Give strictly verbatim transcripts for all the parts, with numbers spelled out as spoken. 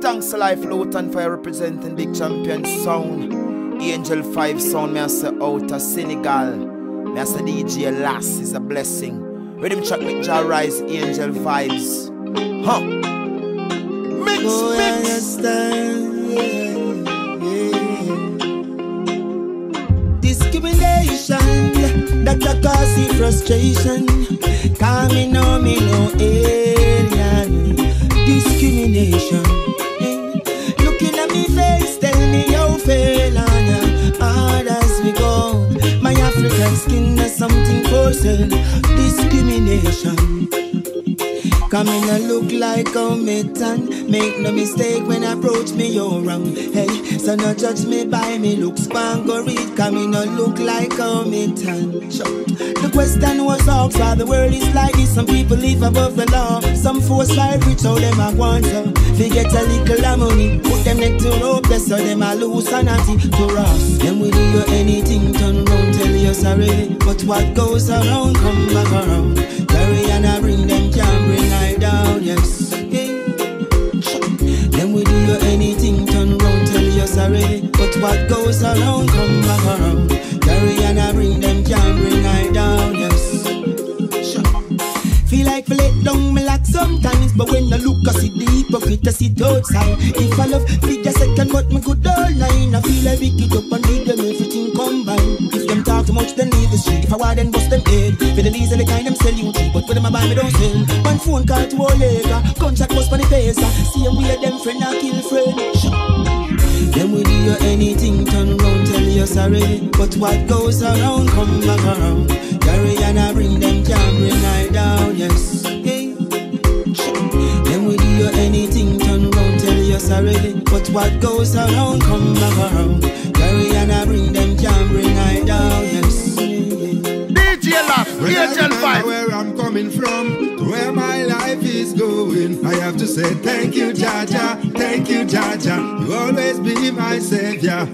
big thanks to Life Lowton for representing Big Champion Sound. Angel Five Sound, me I say out of Senegal. Me I say D J Lass is a blessing. Rhythm track with Ja Rise, Angel Vibes. Huh? Mix, oh, mix. Yeah, yeah. Discrimination, that a cause frustration. Cause me no, me no alien. Discrimination. Looking at me face, tell me how fail on hard as we go. My African skin is something forced. Discrimination. Come in and look like a metan. Make no mistake when I approach me, you're wrong. Hey, so no judge me by me looks. Spangory, come in and look like a metan. The question was asked, why the world is like this. Some people live above the law. Some force life rich, all them I want to. They get a little harmony. Put them neck to hopeless, so them I lose sanity to us. Them we do you anything, turn round, tell you sorry. But what goes around, come back around. Carry and I bring them, can't bring I down, yes. Them we do you anything, turn round, tell you sorry. But what goes around, come back around. Carry and I bring them, can't bring I down, yes. Feel like for let down me like sometimes, but when I look I see the hypocrite, I see outside. If I love, feed a second, but me good all line. I feel like we kick up and leave them everything combined. If them talk too much, then leave the street. If I want them, bust them head. For the least of the kind, them sell you cheap, but for them I buy me don't sell. One phone call to all later, contract bust for the face. See them where them friend I kill friend. Them we do you anything, turn round, tell you sorry. But what goes around, come back around. Carry and I bring them, can't bring I down. Yes, hey. Then we do you anything, turn round, tell you sorry. But what goes around, come back around. Carry and I bring them, can't bring I down. Yes, D J Lass, D J Five. Where I'm coming from, to where my life is going, I have to say thank you, Jaja, thank you, Jaja. You always be my savior.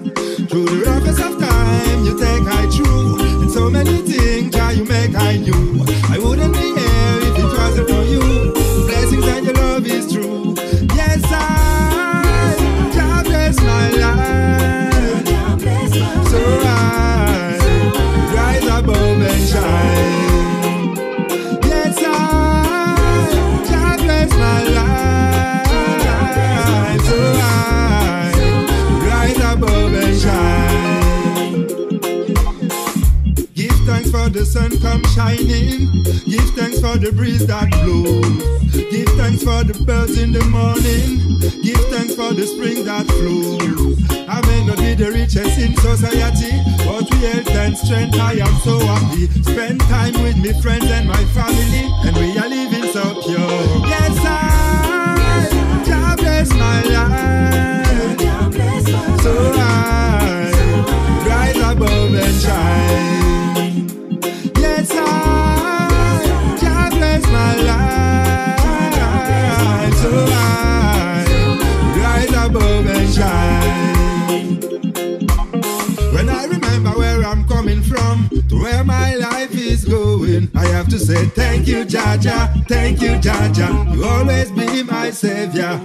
Through the roughest of time, you take I true, and so many things that you make I knew. I wouldn't be here if it wasn't for you. The blessings and your love is true. Yes, I, Jah bless my life, so I rise above and shine. Yes, I, Jah bless my life, so I rise above and shine. For the sun come shining, give thanks for the breeze that blows, give thanks for the birds in the morning, give thanks for the spring that flows. I may not be the richest in society, but with health and strength I am so happy. Spend time with me friends and my family, and we are living so pure. Yes, I, God bless my life, so I rise above and shine. Jah bless my life, so I rise above and shine. When I remember where I'm coming from, to where my life is going, I have to say thank you, Jaja, thank you, Jaja. You always be my savior.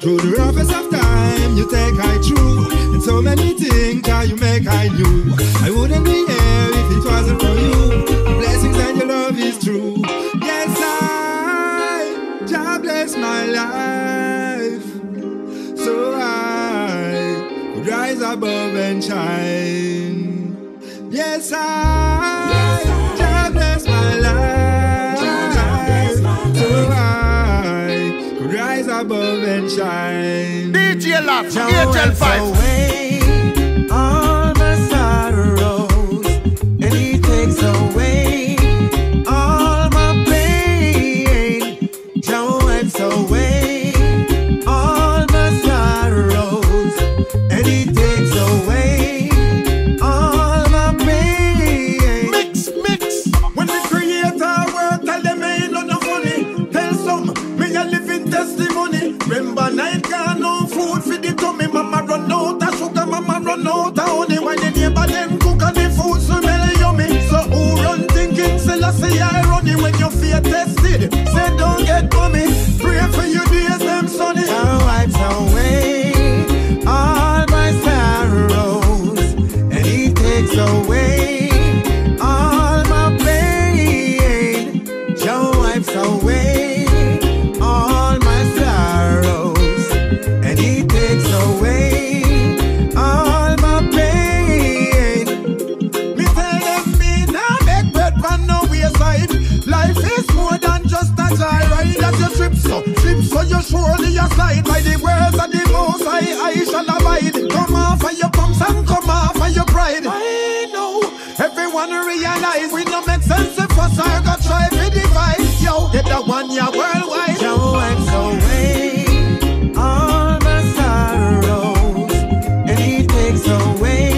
Through the roughest of time, you take I true, and so many things that you make I knew. I wouldn't be here if it wasn't for you. Blessings and your love is true. Yes, I, Jah bless my life, so I rise above and shine. Yes, I, Jah bless my life, so I rise above and shine. D J Lass, D J Five. All the sorrows, and He takes away. Tested, say don't get bummy. Pray for your days, them sunny. Now wipes away. surely aside by the words of the Most High, I shall abide. Come off of your pumps and come off of your pride. I know everyone realize we don't make sense if us are gonna try to divide. Yo, get the one ya worldwide. Yo, and so away all my sorrows, and He takes away.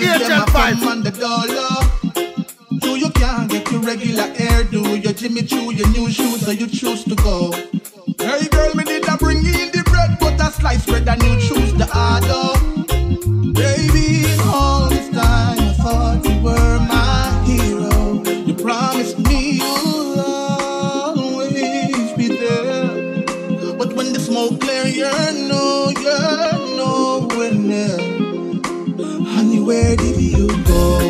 Angel Vibes on the dollar. Do you can't get your regular hairdo, your Jimmy Choo, your new shoes, or you choose to go? Hey girl, me did I bring in the bread, butter slice bread, and you choose the order. Baby, all this time I thought you were my hero. You promised me you'll always be there, but when the smoke clear, you know you're nowhere near. Where did you go?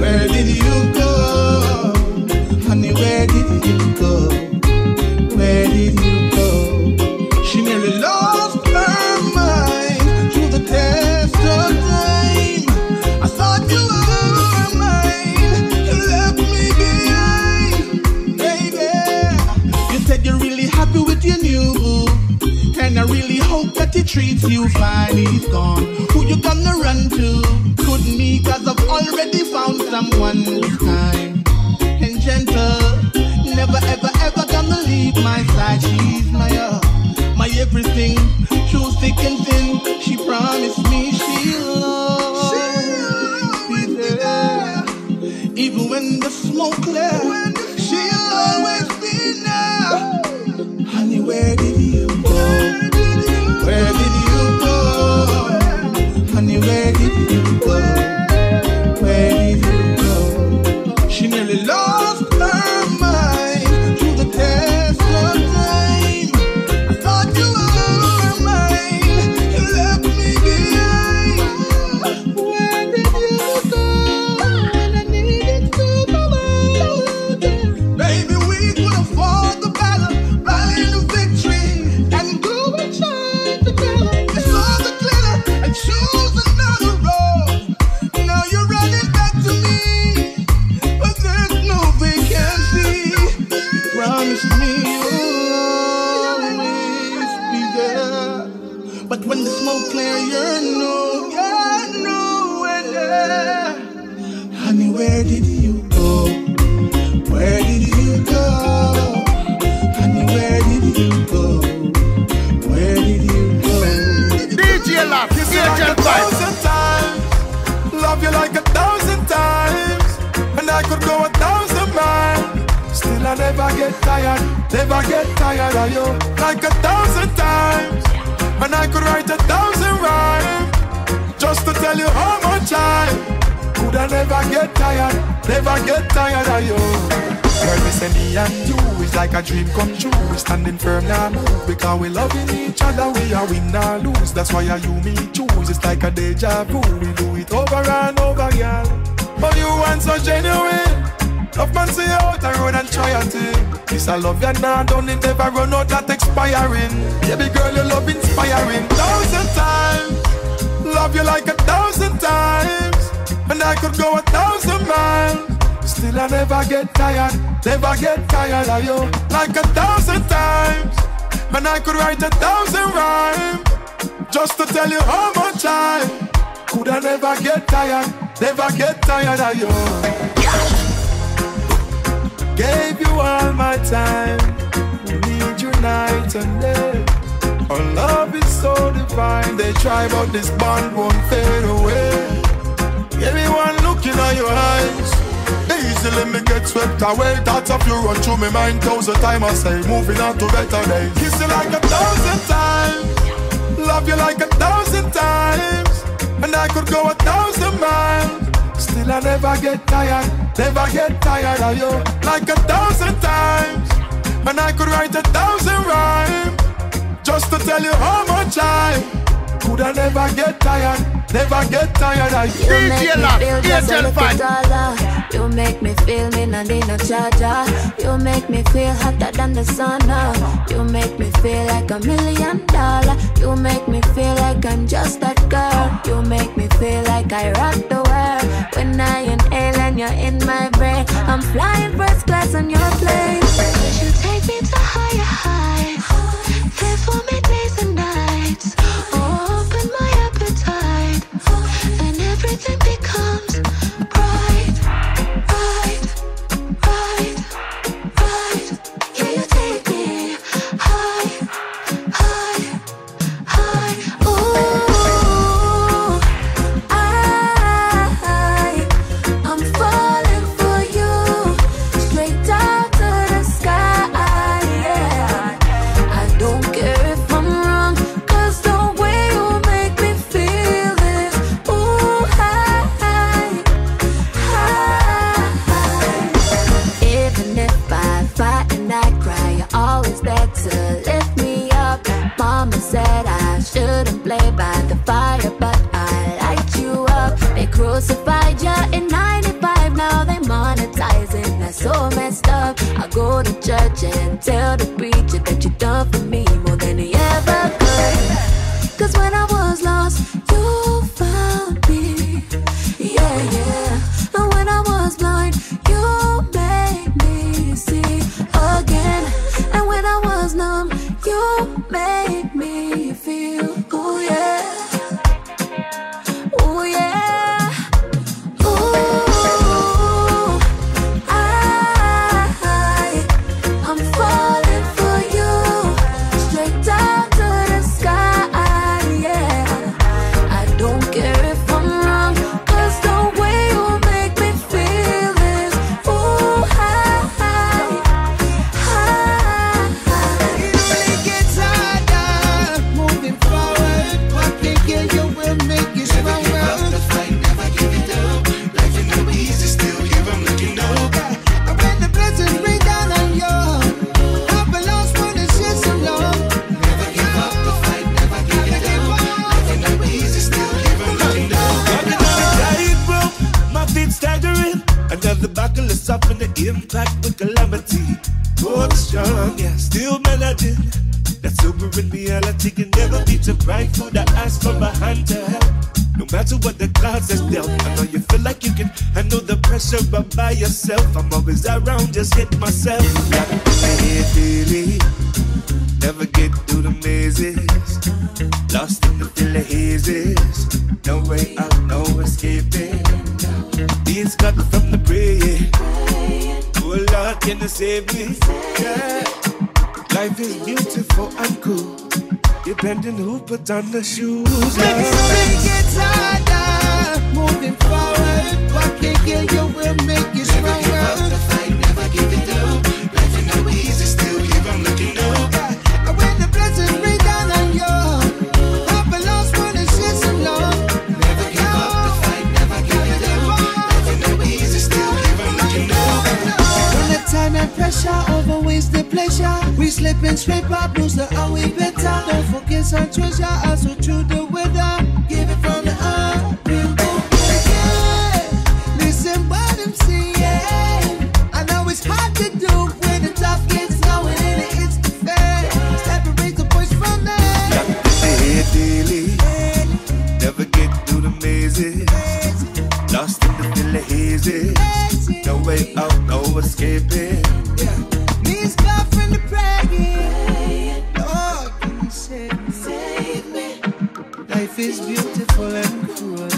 Where did you go? Honey, where did you go? Where did you go? She nearly lost her mind through the test of time. I thought you were mine, you left me behind. Baby, you said you're really happy with your new boo, and I really hope that he treats you fine. He's gone, who you gonna run to? Couldn't me, cause I've already found someone who's kind and gentle. Never ever ever gonna leave my side. She's my uh, my everything. Through thick and thin, she promised me she'll always be there. Even when the smoke clears, she'll always be there. Honey, where did you go? Where did you go? Honey, where did you go? Where did you go? She nearly lost her mind through the test of time. I thought you were mine, you left me behind. Where did you go when I needed to come out? Baby, we could have fought the battle, rallied the victory, and grew and shine together. I saw the glitter and shoot. When the smoke clear, you're no, you're nowhere there. Honey, where did you go? Where did you go? Honey, where did you go? Where did you go? D J Lass, it's Angel Vibes. Love you like a thousand times, and I could go a thousand miles. Still I never get tired, never get tired of you. Like a thousand times, and I could write a thousand rhymes just to tell you how much I could. I never get tired, never get tired of you. Girl, me say me and you is like a dream come true. We standing firm now, move, because we loving each other. We are win or lose, that's why you me choose. It's like a deja vu, we do it over and over, girl. But you want so genuine. Love man see out and road and try a thing. This I love you now, don't it never run out, that expiring. Baby girl, your love inspiring. Thousand times, love you like a thousand times, and I could go a thousand miles. Still I never get tired, never get tired of you. Like a thousand times, and I could write a thousand rhymes just to tell you how much I could. I never get tired, never get tired of you. Gave you all my time, need you night and day. Our love is so divine, they try but this bond won't fade away. Everyone looking at your eyes, easily me get swept away. Thoughts of you run through me mind thousand times. I say moving on to better days. Kiss you like a thousand times, love you like a thousand times, and I could go a thousand miles. Still I never get tired, never get tired of you. Like a thousand times, and I could write a thousand rhymes just to tell you how much I could. I never get tired, never get tired of you. D J Lass, Angel Vibes. You make me feel me, no need no charger. You make me feel hotter than the sun. Oh. You make me feel like a million dollar. You make me feel like I'm just that girl. You make me feel like I rock the world. When I inhale and you're in my brain, I'm flying first class on your plane. Would you take me to higher heights? Play for me days and nights. Oh, open my appetite, and everything becomes bright, bright, bright, bright. Yeah, you take me high, high, high. Ooh, I, I'm falling for you, straight up to the sky. Yeah, I don't care if I'm wrong, 'cause the way you make me feel is ooh, high, high. Even if I fight and I cry, you're always there to lift me up. Mama said I shouldn't play by the fire, but I light you up. They crucified ya in ninety-five, now they monetizing. That's so messed up. I go to church and tell the preacher that you done for me more than he ever could. 'Cause when I was lost, you found me. Yeah, yeah. And when I was blind, you made me see again. And when I was numb, you made me feel. Oh yeah. Oh yeah. Ooh, I, I'm falling for you, straight up to the sky. Yeah, I don't care if I'm wrong, 'cause the way you make me feel is ooh, high, high. It only gets harder. Moving forward, what can kill you will make you Never give up stronger. the fight, never give it up. Life ain't no easy, still here I'm looking over. I when the blessings rain down on you, I belong when it's just so long. Never give up the fight, never give it up. Life ain't no easy, still here I'm looking over. Tightrope, my feet staggering. Another buckle is suffering the impact with calamity. For the strong, yeah, still melody. That sobering reality can never be too bright for the eyes from a hand to help. No matter what the clouds has dealt, I know you feel like you can handle the pressure but by yourself. I'm always around, just hit myself. Got my head daily, never get through the mazes. Lost in the feel of hazes, no way out, no escaping. Being cut from the praying. Oh Lord, can you save me? Yeah. Life is beautiful and cool, depending who put on the shoes. It only gets harder. Moving forward, what can kill you will make you Never give up stronger. the fight, never give it up. Life ain't no easy, still here I'm looking over. And when the blessings rain down on you, I belong when it's just so long. Never give up the fight, never give it up. Life ain't no easy, still here I'm looking over. When the time and pressure overweighs the pleasure, we slip and scrape our blues, the are we better. Don't focus on treasure, as we through the weather. Give it from the heart, we'll go yeah. Listen what I'm saying. I know it's hard to do when the tough gets going and it hits the fan. Separate the boys from the head daily, never get through the mazes. Lost in the feel of hazes, no way out, no escaping. Knees got from the praying. Lord, can you save me? Save me. Life is beautiful and cruel,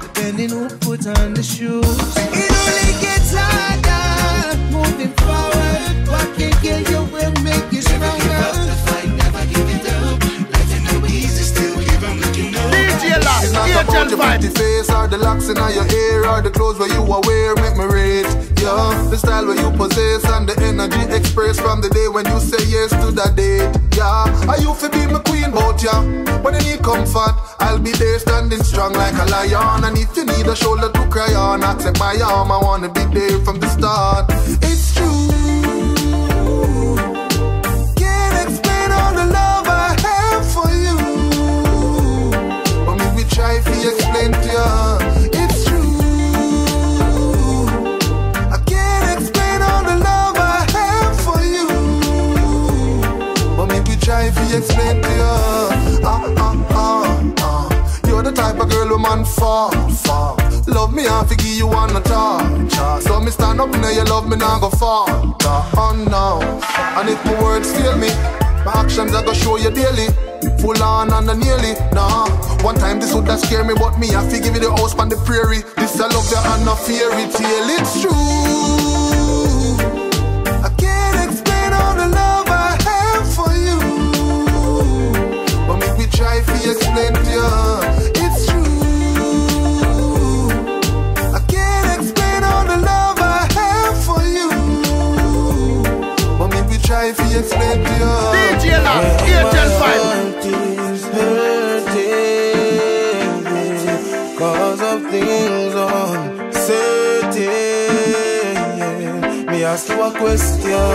depending who put on the shoes. It only gets harder. Moving forward, what can kill you will make you Never give up the stronger. fight, never give it up. Life ain't no easy, still here I'm looking over. D J Lass, It's not about Angel the pretty Vibes. face or the locks in your ear or the clothes where you are wear make me rage. Yeah, the style where you possess and the energy expressed from the day when you say yes to that date. Yeah, I you fi be my queen, but yeah, when you need comfort, I'll be there standing strong like a lion. And if you need a shoulder to cry on, I take my arm, I wanna be there from the start. It's true, can't explain all the love I have for you, but maybe try fi explain to you. It's true, and fall, fall. Love me and forgive you and not talk. So me stand up now, you love me now go fall. Oh no. And if my words fail me, my actions I go show you daily. Full on and nearly, nah. One time this would that scare me, but me I fi give you the house on the prairie. This I love you and no fairy tale, it's true. I can't explain all the love I have for you, but make me try fi explain to you. It's true. I can't explain all the love I have for you, but make me try fi explain to you. D J Lass, Angel Vibes. Is hurting cause of things uncertain. Me ask you a question,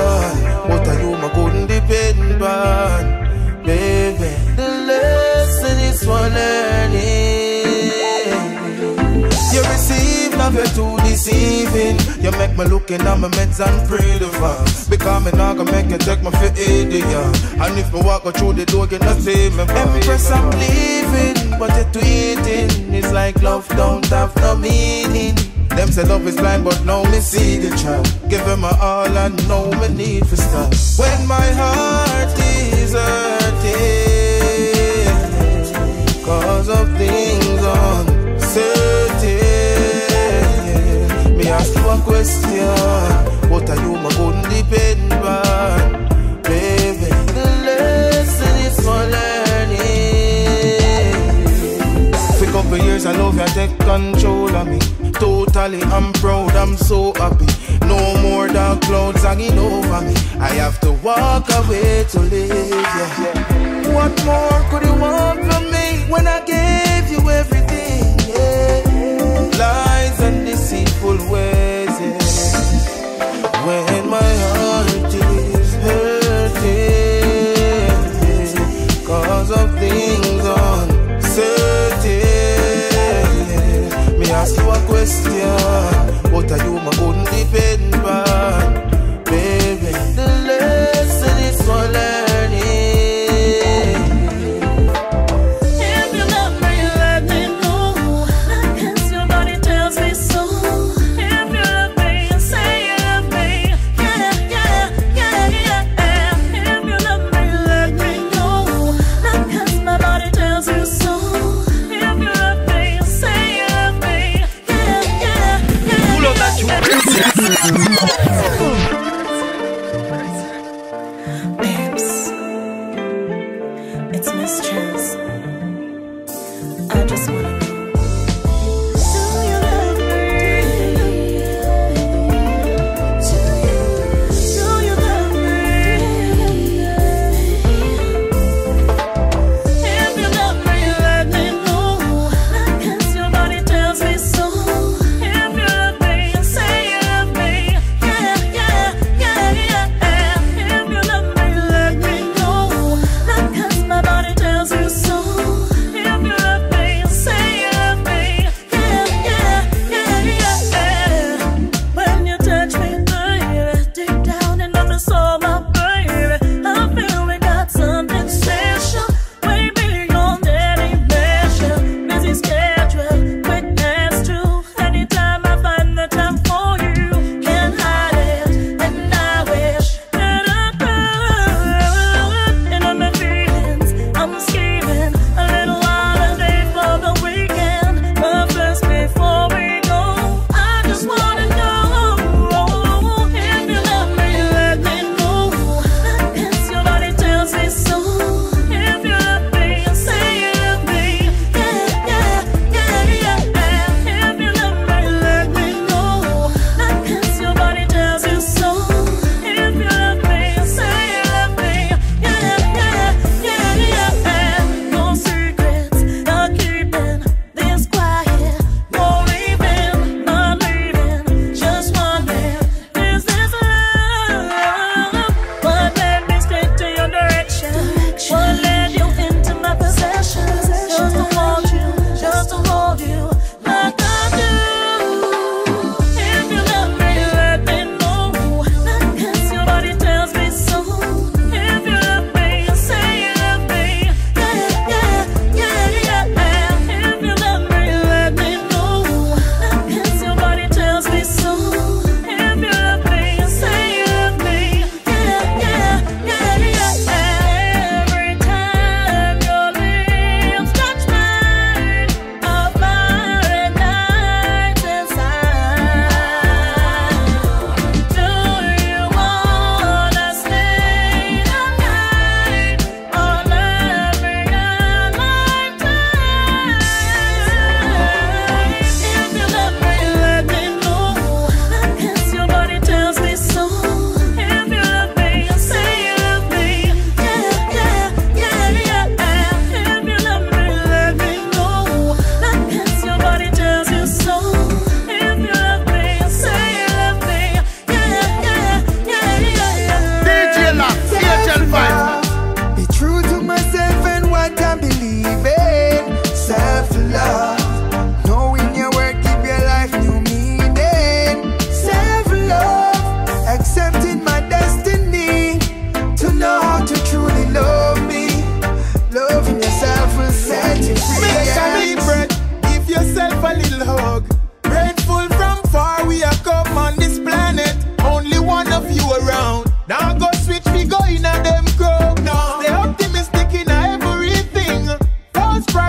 what are you my couldn't depend on, baby? The lesson is for learning. You receive love, you're too deceiving. You make me look in at my meds and pray to fall. Because me not gonna make you check my fit idiot. And if me walk out through the door, you not see me. Empress, I'm leaving, but you're tweeting. It's like love don't have no meaning. Them say love is blind, but now me see the child. Give him my all and now me need for stop. When my heart is hurting cause of things uncertain. Me ask you a question, what are you my good depend on, baby? The lesson is for learning. For couple years I love you, I take control of me. Totally I'm proud, I'm so happy. No more dark clouds hanging over me. I have to walk away to live, yeah. What more could you want from me when I gave you everything, yeah? Lies and deceitful ways, yeah. When my heart is hurting cause of things uncertain. Me ask you a question, what are you my couldn't depend on, baby? The lesson is for learning. If you love me, let me know, I guess your body tells me so.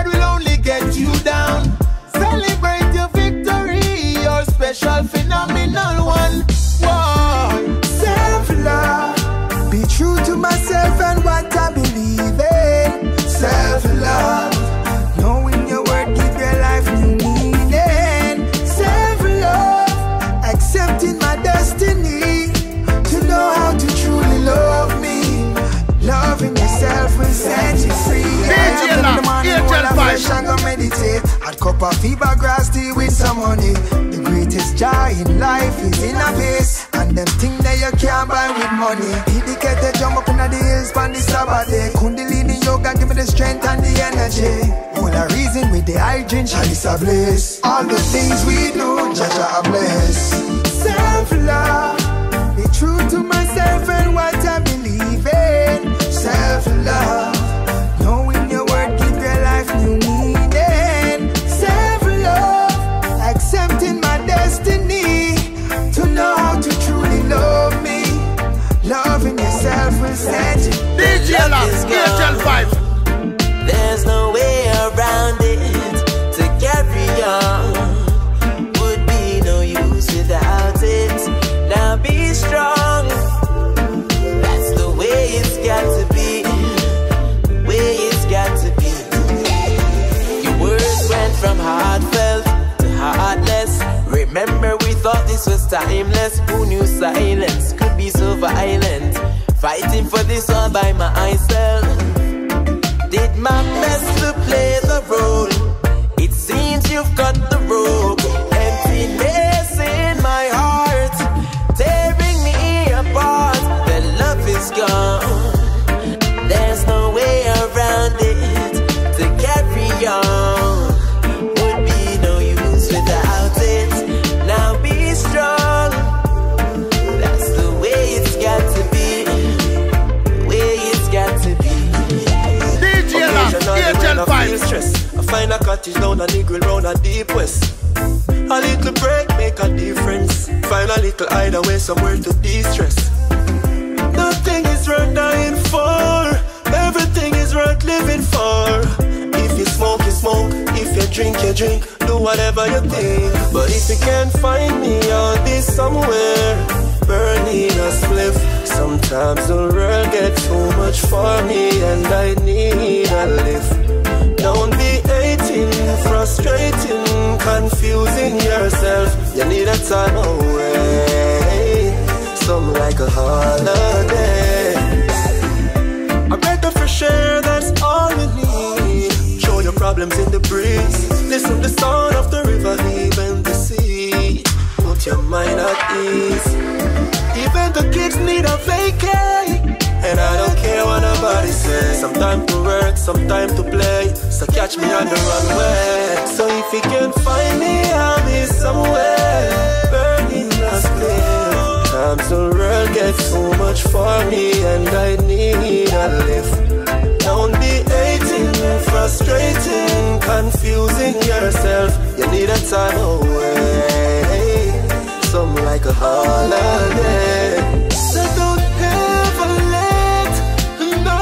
will only get you down. Celebrate your victory, your special phenomenal one. Whoa. Self-love, be true to myself and what I believe in. Self-love, knowing your word, give your life new meaning. Self-love, accepting my destiny, to know how to truly love me. Loving yourself will set you free. D J Lass, Angel Vibes. I'm gonna meditate, I'd cup of fever grass tea with some honey. The greatest joy in life is in a peace, and them thing that you can't buy with money. Dedicated, jump up in the hills, on the Sabbath day. Kundalini yoga, give me the strength and the energy. All the reason with the hygiene, Chalice a bliss. All the things we do, Jaja a bless. Self-love, be true to myself and what I believe in. Self-love, knowing your word, give your life new meaning. Self-love, accepting my destiny, to know how to truly love me. Loving yourself will set you. D J Lass, Angel Vibes. There's no way around it. To carry on would be no use without it. Now be strong. That's the way it's got to be. The way it's got to be. Your words went from heartfelt to heartless. Remember we thought this was timeless. Who knew silence could be so violent? Fighting for this all by myself. Did my best to play the role. It seems you've got the rope. Emptiness in my heart, tearing me apart. The love is gone. There's no way around it. To carry on would be no use without it. Now be strong. That's the way it's got to be. The way it's got to be. D J Lass, Angel Vibes. I find a cottage down on the grill round the deep west. A little break make a difference. Find a little hideaway somewhere to de-stress. Nothing is worth dying for. Everything is worth living for. If you smoke, you smoke. If you drink, you drink. Do whatever you think. But if you can't find me out this somewhere, burning a spliff. Sometimes the world gets too much for me, and I need a lift. Don't be hating, frustrating, confusing yourself. You need a time away, something like a holiday. A breath of fresh air, that's all you need. Show your problems in the breeze. Listen to the sound of the river, even the sea. Put your mind at ease. Even the kids need a vacay. And I don't care what nobody says. Some time to work, some time to play. So catch me on the runway. So if you can find me, I'll be somewhere burning a flame. Times the world gets too much for me, and I need a lift. Don't be hating, frustrating, confusing yourself. You need a time away, something like a holiday. So don't ever let no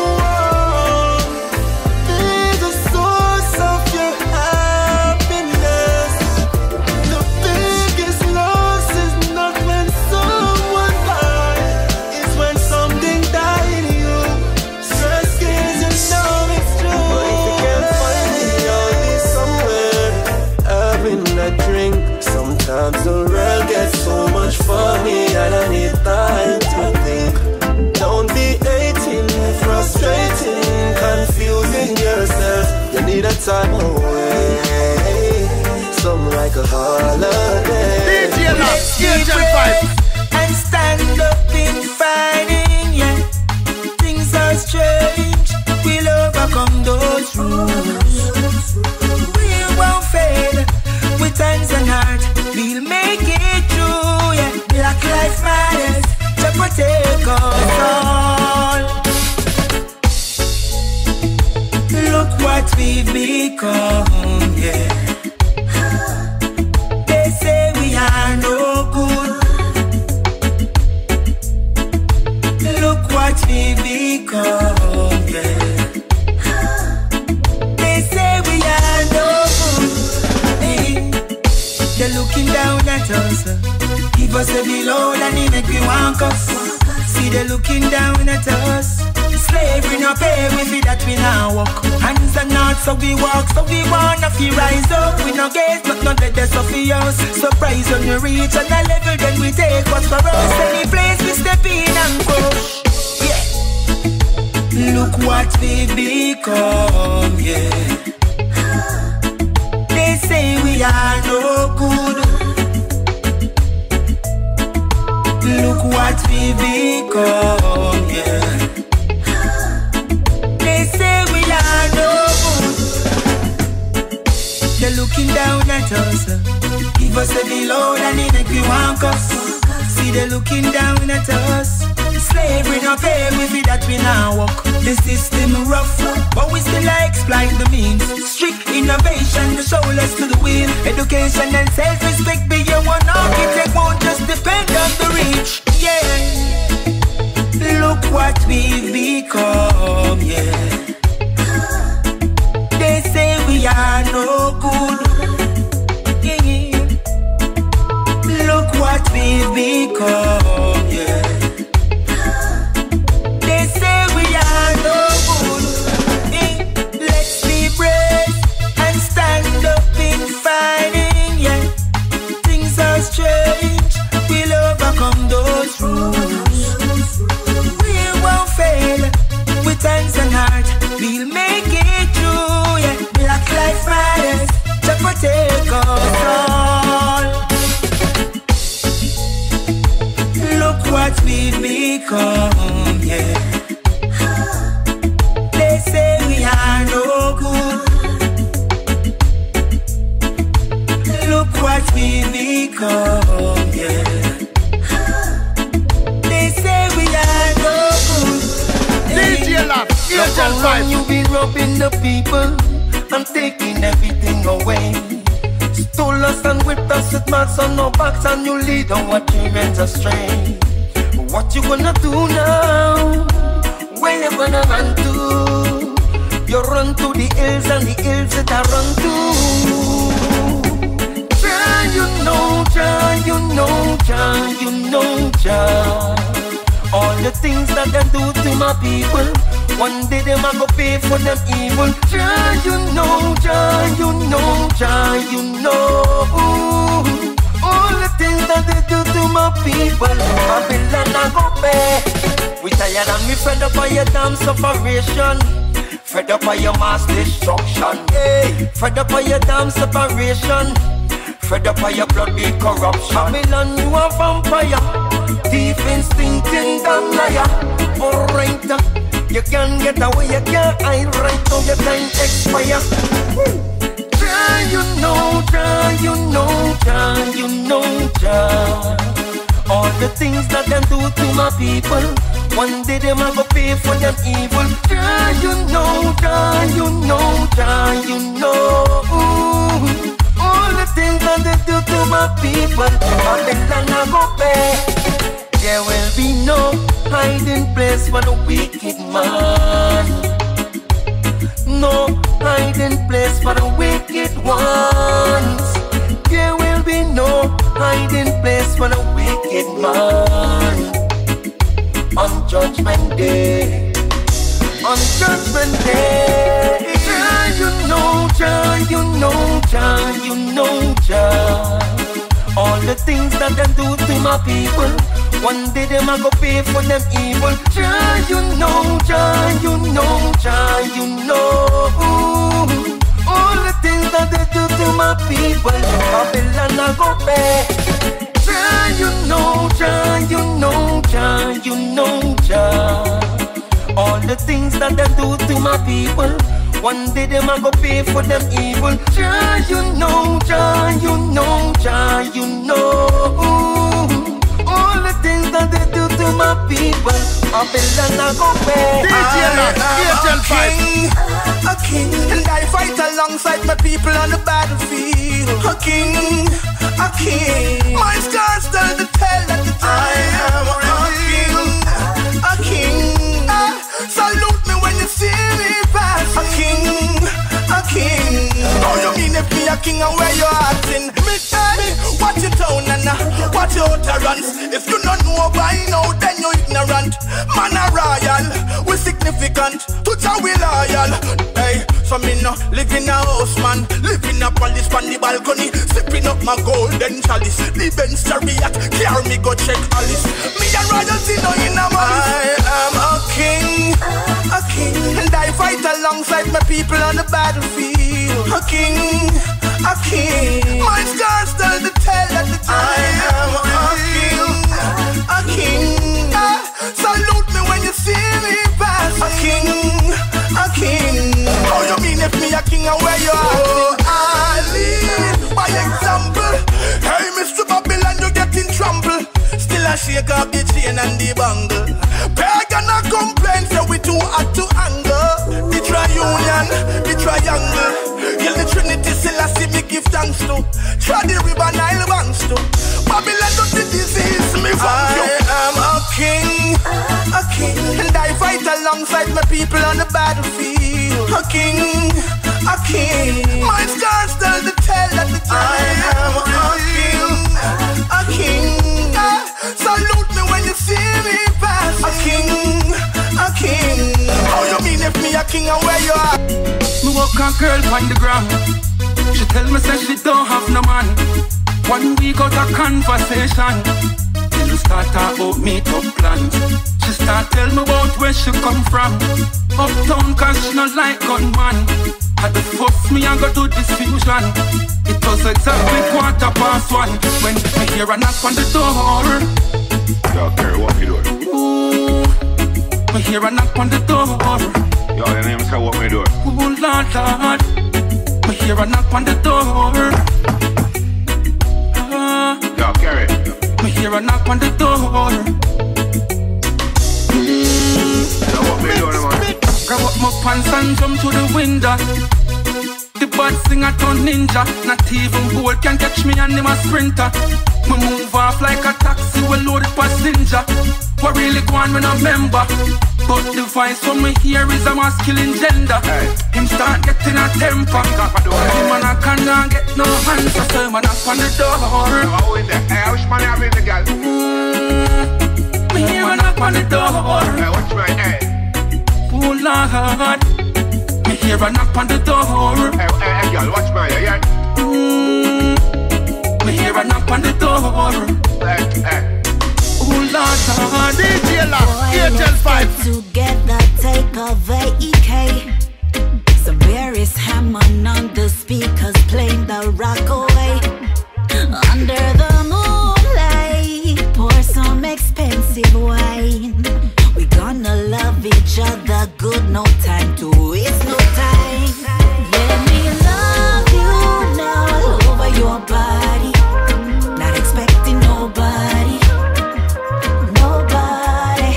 one be the source of your happiness. The biggest loss is not when someone dies, it's when something dies in you. Just 'cause you know it's true. But if you can't find me, I'll be somewhere having a drink. Sometimes the world gets so much for me, and I need time to think. Don't be hating, frustrating, confusing yourself. You need a time away, something like a holiday. D J Lass, D J Vibes. And stand up in fighting, yeah. Things are strange, we'll overcome those rules. We won't fail. With hands and heart, we'll make it through, yeah. Black lives matters to protect us all. Look what we've become, yeah. They say we are no good. Look what we've become, yeah. They looking down at us. Give us a below and they make me want us. See they looking down at us. Slavery no pay, we feel that we now walk. Hands are not so we walk, so we wanna feel rise up. We no gaze, but not let the suffer us. Surprise when we reach on a level, then we take what's for us. Any place we step in and go. Yeah. Look what we become, yeah. They say we are no good. Look what we become, yeah. They say we are no good. They're looking down at us. Give us a below and they make me want us. See they're looking down at us. Slavery no pay, we feel that we now walk. The system rough, but we still exploit the means. Strict innovation, the shoulders to the wheel. Education and self-respect, be your one architect. Won't just depend on the rich, yeah. Look what we become, yeah. They say we are no good, yeah. Look what we become, yeah. Hands and heart, we'll make it through, yeah. Black Lives Matter, to protect us all. Look what we become, yeah. They say we are no good. Look what we become, yeah. So long you be robbing the people and taking everything away. Stole us and whipped us with mats on our backs, and you lead our children astray. What you gonna do now? Where you gonna run to? You run to the hills and the hills that I run to. Jah, you know, Jah, you know, Jah, you know, Jah. All the things that they do to my people, one day them a go pay for them evil. Jah, you know, Jah, you know, Jah, you know. All the things that they do to my people, my bill and I go pay. We tired and we fed up by your damn separation. Fed up by your mass destruction, yeah. Fed up by your damn separation. Fed up by your bloody corruption. Babylon, you a vampire, thief, instincting, damn liar. Alright. You can't get away, you can't hide right now, your time expire. Jah, you know, Jah, you know, Jah, you know, Jah. All the things that them do to my people, one day them a go pay for them evil. Jah, you know, Jah, you know, Jah, you know. All the things that they do to my people, all the land I go pay. There will be no hiding place for the wicked man. No hiding place for the wicked ones. There will be no hiding place for the wicked man. On Judgment Day, on Judgment Day. Jah, you know, Jah, you know, Jah, you know, Jah. All the things that they do to my people, one day them a go pay for them evil. Jah, you know, Jah, you know, Jah, you know. All the things that they do to my people, Babylon a go pay. Jah, you know, Jah, you know, Jah, you know, Jah. All the things that they do to my people, one day them a go pay for them evil. Jah, you know, Jah, you know, Jah, you know. All the things that they do to my people, I feel that I go pay. D J Lass, Angel Vibes. A king, and I fight alongside my people on the battlefield. A king, a king, my scars tell the tale at the time. I am a king, a king. Ah, salute me when you see me pass. A king, a king. How you mean if me a king and where your heart in. Me tell me, watch your tone and uh, watch your utterance. If you don't know by now, then you're ignorant. Man a royal, we significant. To Jah we loyal. Hey, so me no live in a house, man. Live in a palace on the balcony, sipping up my golden chalice. The Benz chariot, carry me go check Alice. Me and royalty no in a malice. I am a king, a king, and I fight alongside my people on the battlefield. A king, a king, my scars tell the tale at the time. I am a king, a king, ah, salute me when you see me pass. A king, a king, how you mean if me a king and where you are? I lead by example. Hey, Mister Babylon, you get in trouble. Still I shake up the chain and the bangle. Pagan a complain, say we too hot to anger. The triunion, the triangle. Kill the Trinity, still I see me give thanks to. Try the ribbon, I'll bounce to. Babylon don't the disease, me I you. Am a king, a king, and I fight alongside my people on the battlefield. A king, a king, my scars tell the tale at the time. I am a king, a king, ah, salute me when you see me pass. A king, a king, how you mean if me a king and where you are? Me walk a girl on the ground. She tell me say she don't have no man. One week out a conversation, then we start talk about meet up plans. She start tell me about where she come from. Uptown cause she not like gunman. Had to fuss me and go do this fusion. It was exactly quarter past one when I hear a knock on the door. Yo, girl, what you doing? Ooh, I hear a knock on the door. Yo, your name say what me doing? Ooh, Lord, Lord, I hear a knock on the door. Uh, Yo, carry it. I hear a knock on the door. Grab up my pants and jump to the window. The bad singer turn ninja. Not even gold can catch me and him a sprinter. Me move off like a taxi with loaded passenger. What really gone when I remember? But the voice from me here is a masculine gender. Hey. Him start getting a temper. Him and I cannot get no answer. So him and I on the door. Oh, in the air, which man have in the girl? Mm, me here and I on the door. Hey, watch my head. Oh Lord, me hear a knock on the door. Hey, hey, hey girl, watch my ear. Mm, me hear a knock on the door. Hey, hey. Oh Lord, D J Lass, Angel Vibes. Together, take a vacay. So there is hammering on the speakers, playing the rock away. Under the moonlight, pour some expensive wine. We gonna love each other good, no time to waste, no time. Let me love you now all over your body. Not expecting nobody, nobody.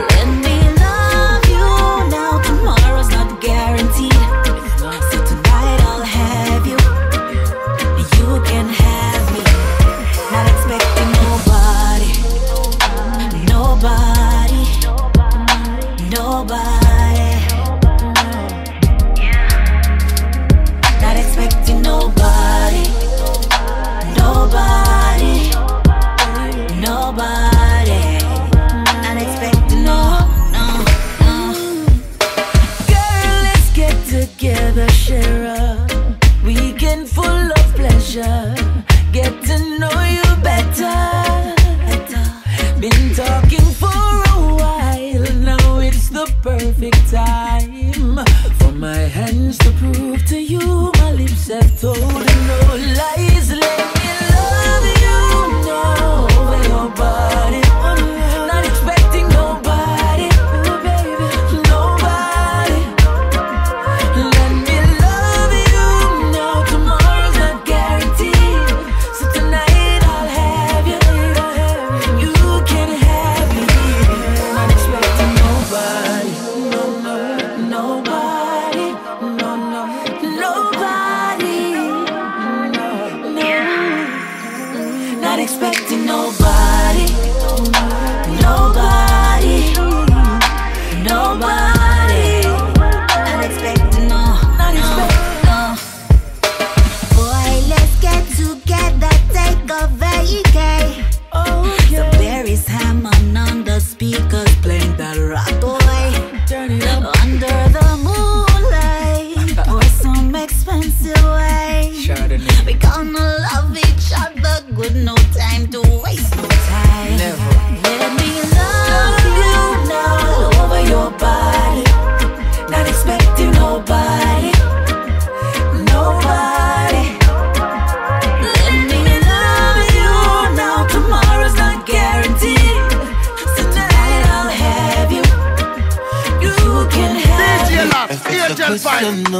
Let me love you now, tomorrow's not guaranteed. So tonight I'll have you, you can have me. Not expecting nobody, nobody. Nobody, not expecting no, not expecting no.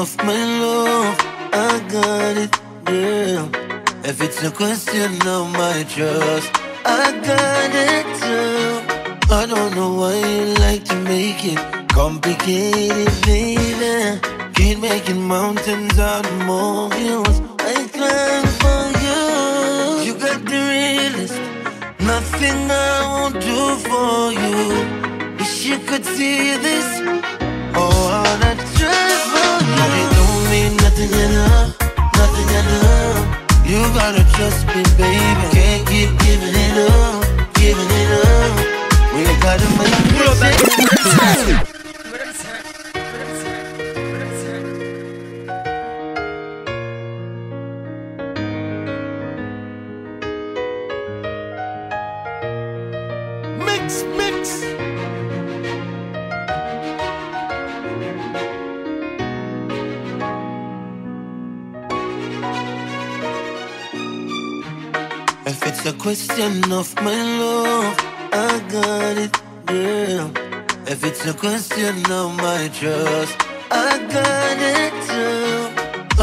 of my love, I got it, girl. If it's a question of my trust, I got it too. I don't know why you like to make it complicated, baby. Keep making mountains out of molehills. I climb for you. You got the realest. Nothing I won't do for you. Wish you could see this. Oh, all that trust for you. But it don't mean nothing at all, nothing at all. You gotta trust me, baby. Can't keep giving it up, giving it up. We gotta make it. The question of my love, I got it, girl. If it's a question of my trust, I got it too.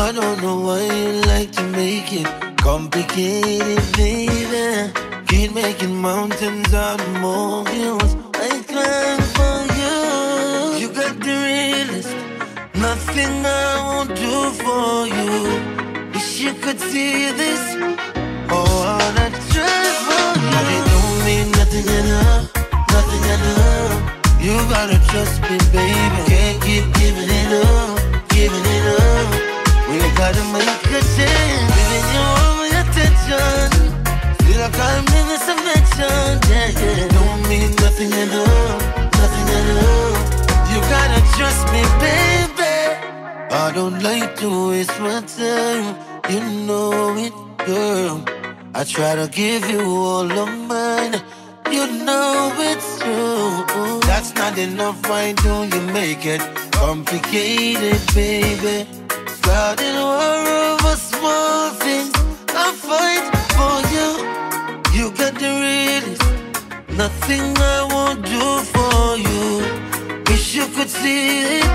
I don't know why you like to make it complicated, baby. Keep making mountains out of molehills. I climb for you. You got the realest. Nothing I won't do for you. Wish you could see this. Oh, all that trust for you. But it don't mean nothing at all, nothing at all. You gotta trust me, baby. Can't keep giving it up, giving it up. We gotta make a change. Giving you all my attention. Feel like I'm in this affection, yeah, yeah. It don't mean nothing at all, nothing at all. You gotta trust me, baby. I don't like to waste my time. You know it, girl. I try to give you all of mine. You know it's true. That's not enough, why don't you make it complicated, baby? Starting war over small things. I fight for you. You got the realest. Nothing I won't do for you. Wish you could see it.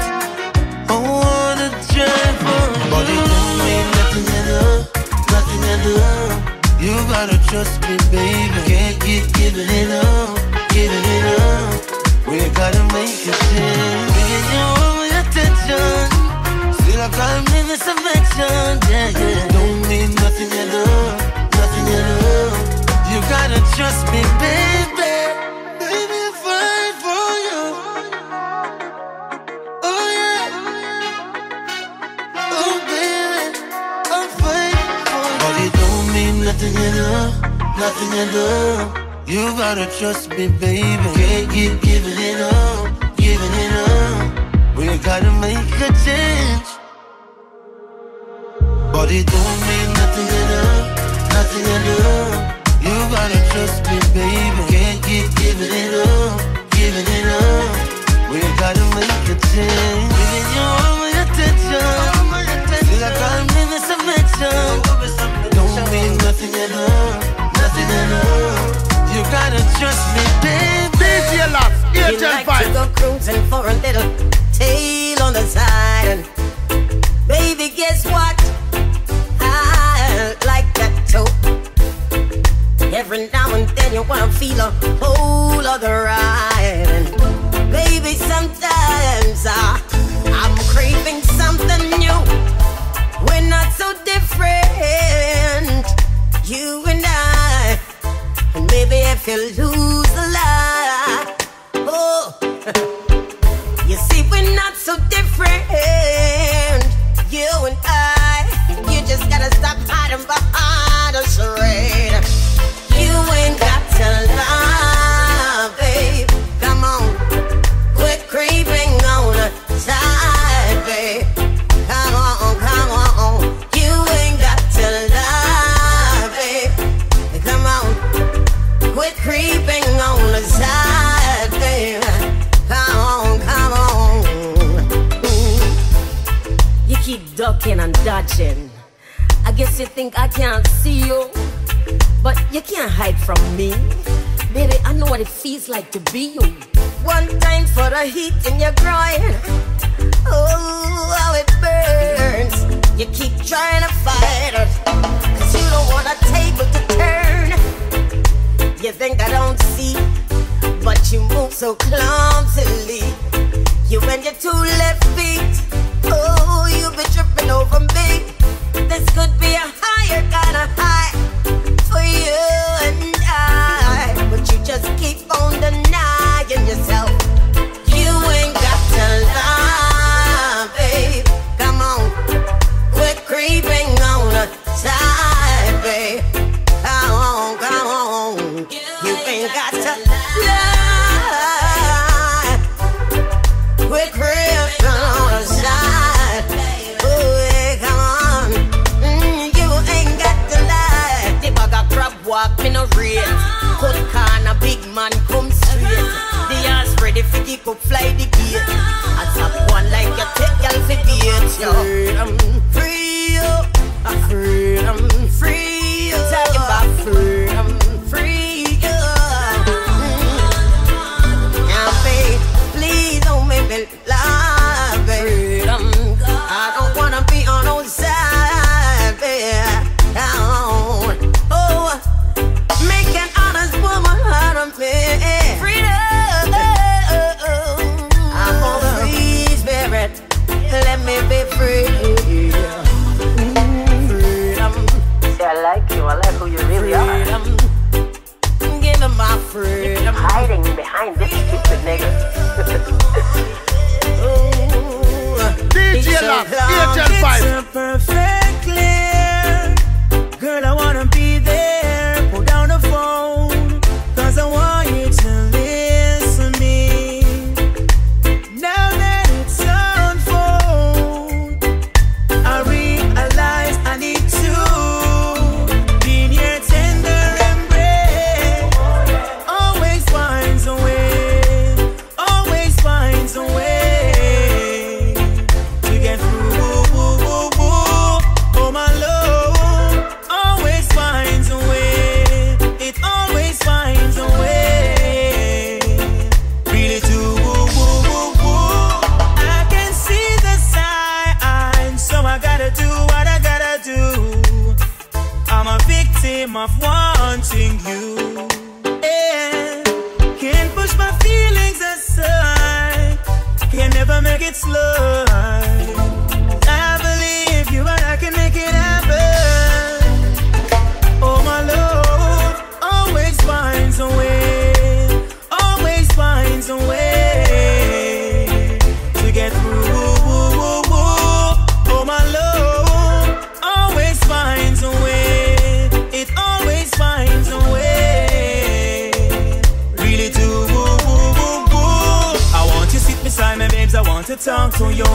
I wanna drive for you. But it don't mean nothing at all, nothing at all. You gotta trust me, baby. Can't keep giving it up, giving it up. We gotta make a change. Giving you all my attention. Still I climb in this affection, yeah, yeah. Don't mean nothing at all, nothing at all. You gotta trust me, baby. Baby, I'm fine for you. Oh yeah. Oh baby, I'm fine for you. But it don't mean nothing at all, nothing at all. You gotta trust me, baby. Can't keep giving it up, giving it up. We gotta make a change. But it don't mean nothing at all, nothing at all. You gotta trust me, baby. Can't keep giving it up, giving it up. We gotta make a change. Giving you all my attention. All my attention. Feel like I'm in this affection. Mean nothing at all, nothing at all. You gotta trust me, baby. D J Lass, Angel Vibes. Like to go cruising for a little tail on the side. Baby, guess what? I like that too. Every now and then you wanna feel a whole other ride. Baby, sometimes I, I'm craving something new. We're not so different, you and I. And maybe if you lose a lot, oh, you see we're not so different, you and I. You just gotta stop hiding behind a charade. You ain't got to lie, babe. Come on, quit creeping on the side, babe. Come on, come on. Creeping on the side, baby. Come on, come on. Mm. You keep ducking and dodging. I guess you think I can't see you, but you can't hide from me. Baby, I know what it feels like to be you. one time for the heat in your groin. Oh, how it burns. You keep trying to fight it, cause you don't want a table to turn. You think I don't see, but you move so clumsily. You and your two left feet. Oh, you be tripping over me. This could be a higher kind of high for you and I, but you just keep on denying yourself. You ain't got to lie, babe. Come on, we're creeping on a tie, babe. Come on, come on. You ain't got to lie. We're creeping on a tie. Walk me no rate. Cut corner, big man come straight. The ass ready for the cup, fly the gate. I tap one like you take y'all for date. Freedom, free you. Freedom, free you. Talking about freedom, free you. Now babe, please don't make me lie, babe. I don't wanna be on no side, babe. Freedom. Hiding behind this stupid nigga. D J Lass, Angel Vibes. Perfectly, girl, I wanna be there. Put down the phone, cause I want you to listen to me. Now that it's unfold, I realize I need to. Of wanting you, yeah. Can't push my feelings aside. Can never make it slow. I believe you and I can make it happen. Oh my love, always finds a way. Always finds a way to get through. I want to talk to you.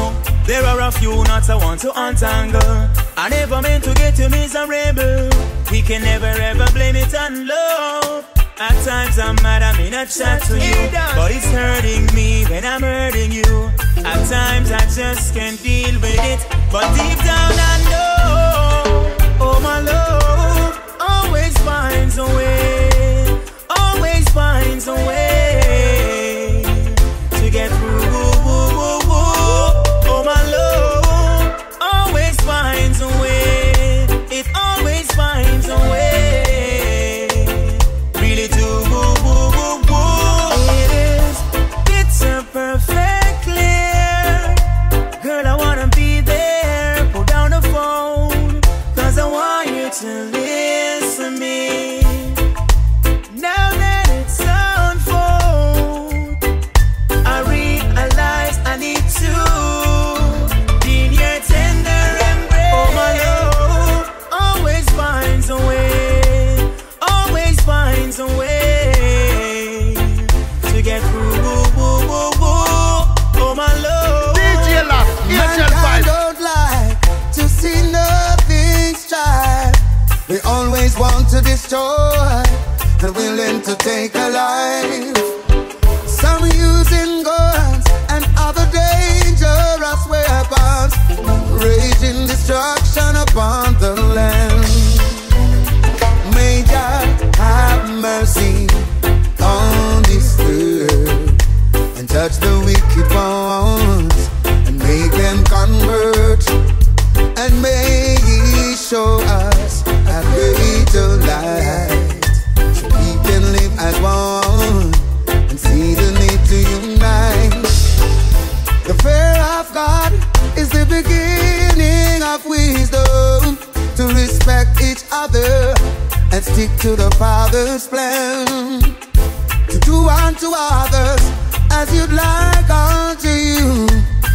There are a few knots I want to untangle. I never meant to get you miserable. We can never ever blame it on love. At times I'm mad I may not chat to you, but it's hurting me when I'm hurting you. At times I just can't deal with it, but deep down I know. Oh my love, always finds a way. Always finds a way to get through. Want to destroy and willing to take a life. Some using guns and other dangerous weapons, raging destruction upon the land. May God have mercy on this earth. Father and stick to the Father's plan. To do unto others as you'd like unto you.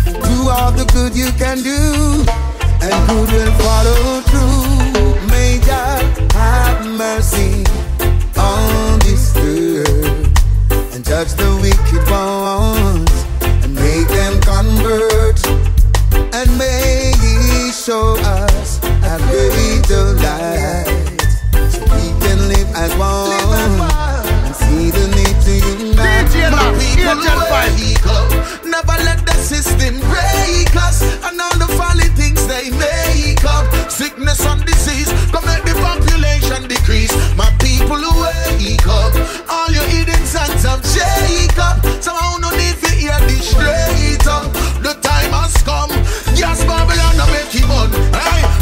Do all the good you can do, and good will follow through. May God have mercy on this earth, and judge the wicked ones, and make them convert, and may He show us a greater light, so we can live as one, live as one. And see the need to unite. D J Lass, never let the system break us, and all the folly things they make up. Sickness and disease come make the population decrease. My people wake up, all your hidden sons of Jacob. So I don't need to hear this straight up. The time has come, yes, Babylon are making money.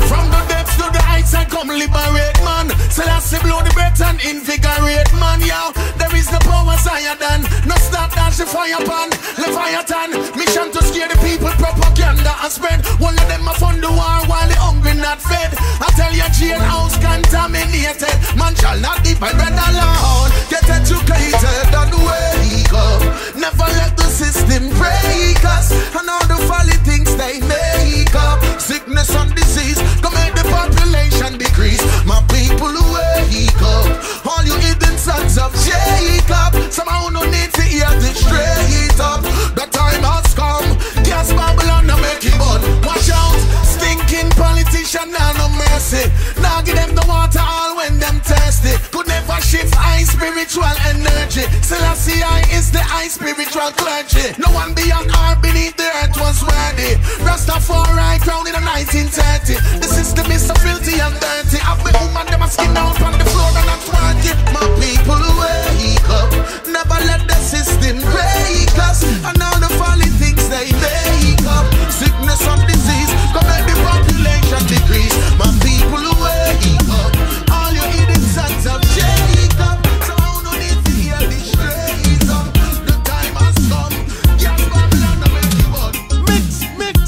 From the depths to the heights I come liberate man. Selassie blow the breath and invigorate man. Yeah, there is the power higher than, no start dance the fire pan. Leviathan, mission to scare the people, propaganda and spread. One of them a fund the war while the hungry not fed. I tell you, jail house contaminated. Man shall not be by bread alone. Get educated and wake up. Never let the system break us, and all the folly things they make up. Sickness and disease come make the population decrease. My people wake up, all you hidden sons of Jacob. Somehow no need to hear this straight up. The time has come, yes, Babylon are making mud. Watch out, stinking politician, nah, no mercy. Now nah, give them the water all when them thirsty. Could never shift high spiritual energy. Selassie I is the high spiritual clergy. No one beyond or beneath the earth was worthy. Rastafari crowned in the nineteen thirty. The system is so filthy and dirty. I've been woman, them a skin out on the floor and I'm twerking. My people wake up, never let the system break us, and all the folly things they make up. Sickness and disease come make the population decrease. My people wake up, all you hidden sons of Jacob. So I don't need to hear this straight up. The time has come, yes, Babylon are making money. Mix, mix.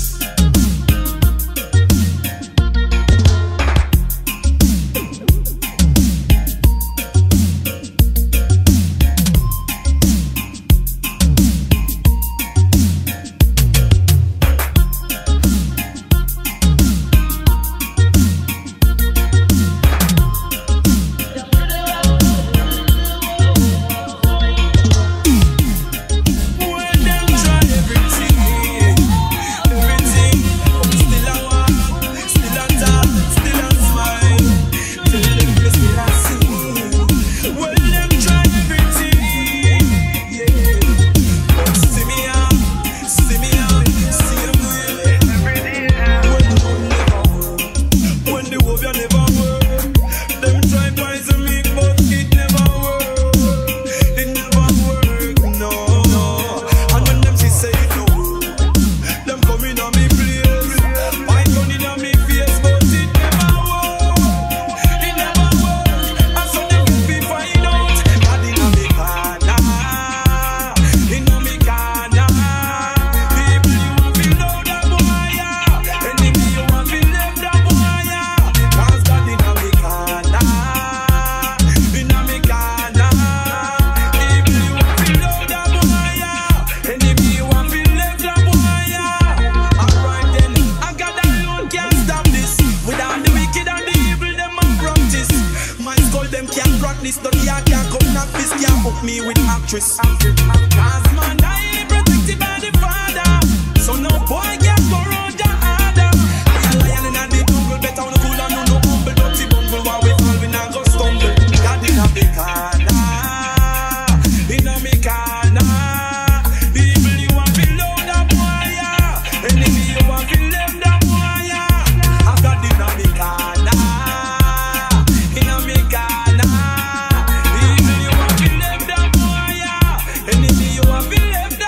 If you have been left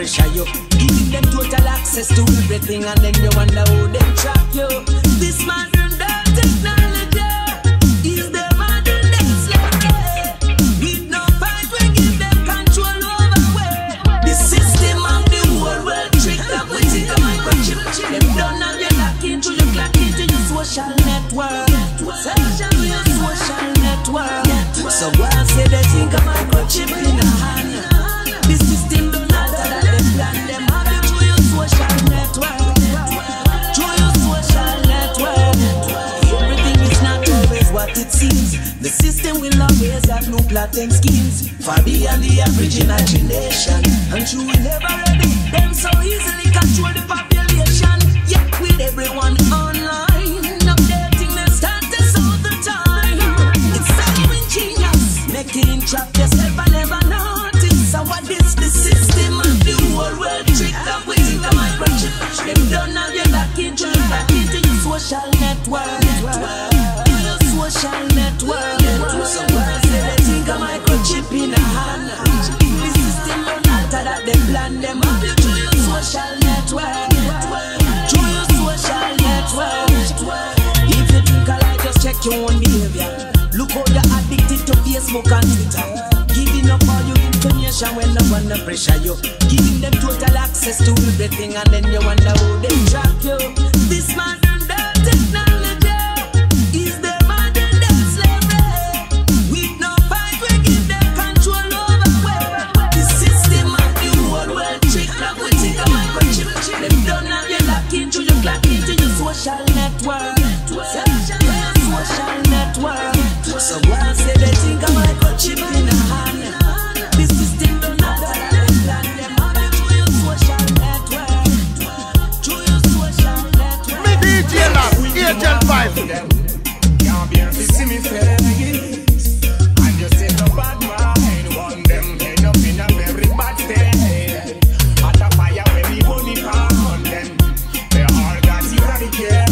pressure you. Give them total access to everything and then you wonder how they trap you. This modern technology is the modern slavery. With no fight we give them control over where the system of the whole world tricked up with it, a microchip. Them done and you lock into your clock into your social network. Social your social network. So why say they think a microchip in a hand? This system don't matter that they plan them have it through your social network. Through your social network. Everything is not always what it seems. The system will always have new plotting schemes for the and the average imagination. And you will never ready them so easily control the population. Yet with everyone online, updating their status all the time. It's time ingenious, making trap yourself and never know. So what is the system of the whole world tricked up with the microchip? Them done now you're back into your back into your social network. In your social network. So what I say they think a microchip in a hand. The system don't alter that they plan them up to your social network. To your social network. If you think I like, just check your own behavior. Look how you're addicted to Facebook and Twitter. Giving up all your information when no one pressure you. Giving them total access to everything and then you wonder how they trap you. This modern technology is the modern slavery. With no fight we give them control over where the system of the whole world tricked up with it, a microchip. Them done now you lock into your clock into your social network. Social network. So why say they think a microchip in a hand? This system don't matter that they plan them out through your social network. Through your social network. Me D J Lass, Angel Vibes. Can't bear to see me failing. I'm just in a bad mind. One them end up in a very bad state. At a fire when we burn it on them. They all got eradicated.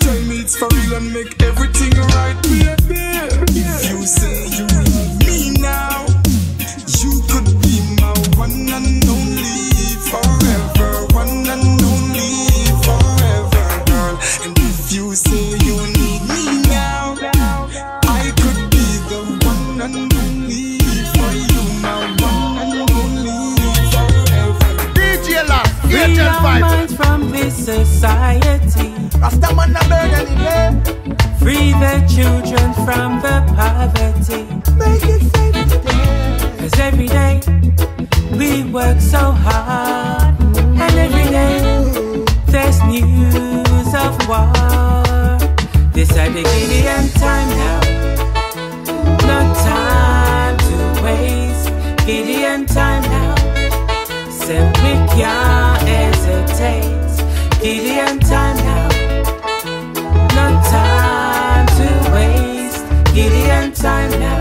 Tell me it's for real and make everything right, baby. If you say you love me now, you could be my one and only forever, one and only forever, girl. And if you say you need me now, I could be the one and only for you, my one and only forever. D J Lass, Angel Vibes. From this society, Rastaman a burden in them. Free the children from the poverty. Make it safe today. Cause every day we work so hard, and every day there's news of war. This a Gideon time now, no time to waste. Gideon time now, simply can't hesitate. Gideon time now, no time to waste. Gideon time now,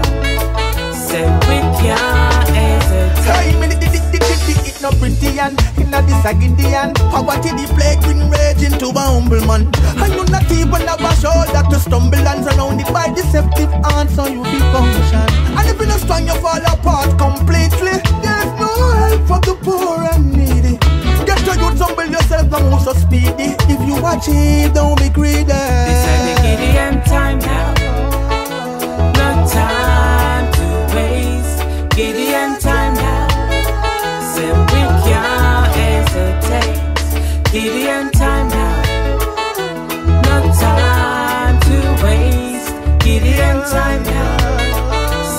simply can't hesitate. It's not pretty and it's not disaggedian. How about the plague been raging to a humble man? And you not even have a shoulder to stumble and surrounded by deceptive hands, so you become shy. And if you're not strong, you fall apart completely. There's no help for the poor and needy. Get to you, tumble yourself, don't move so speedy. If you achieve, don't be greedy. This is the Gideon time now. No time to waste. Gideon time now. We can't hesitate. Gideon time now. No time to waste. Gideon time now.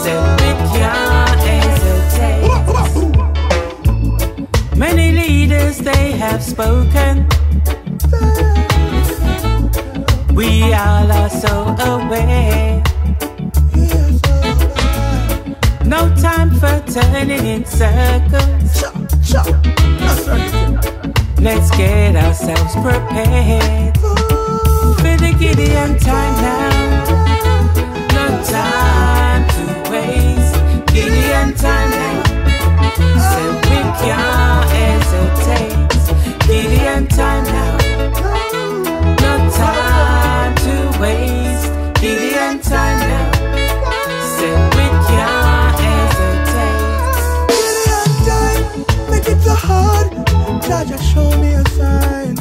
Say we can't hesitate. Many leaders they have spoken. We all are so aware. No time for turning in circles. Let's get ourselves prepared for the Gideon time now. No time to waste. Gideon time now. So we can't hesitate. Gideon time now. No time to waste. Gideon time now. So we can't. It's a hard, God just show me a sign.